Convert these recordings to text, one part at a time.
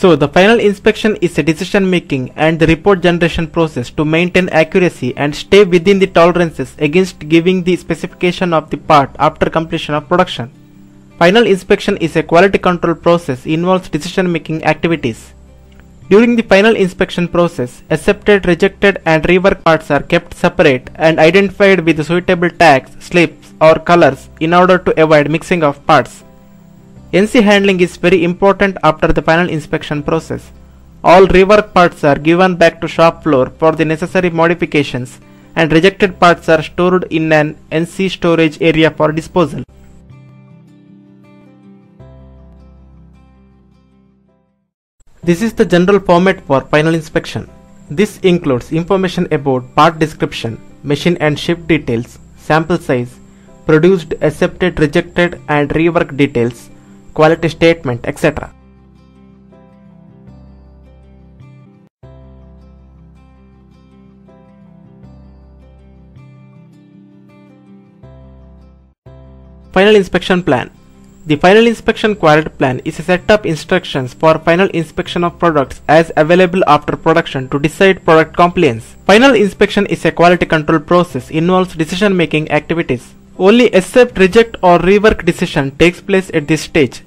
So the final inspection is a decision making and the report generation process to maintain accuracy and stay within the tolerances against giving the specification of the part after completion of production. Final inspection is a quality control process involves decision making activities. During the final inspection process, accepted, rejected and reworked parts are kept separate and identified with suitable tags, slips or colors in order to avoid mixing of parts. NC handling is very important after the final inspection process. All reworked parts are given back to shop floor for the necessary modifications and rejected parts are stored in an NC storage area for disposal. This is the general format for final inspection. This includes information about part description, machine and ship details, sample size, produced, accepted, rejected and reworked details, quality statement, etc. Final inspection plan. The final inspection quality plan is a set of instructions for final inspection of products as available after production to decide product compliance. Final inspection is a quality control process involves decision making activities. Only accept, reject or rework decision takes place at this stage.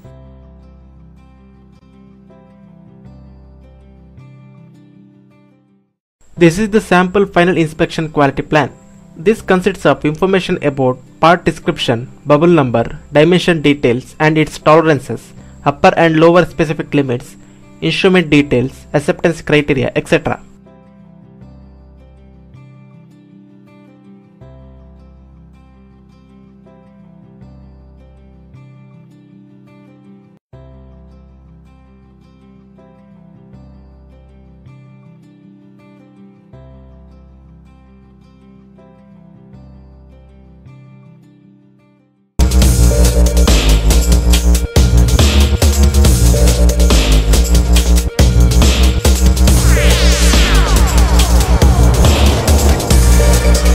This is the sample final inspection quality plan. This consists of information about part description, bubble number, dimension details and its tolerances, upper and lower specific limits, instrument details, acceptance criteria, etc.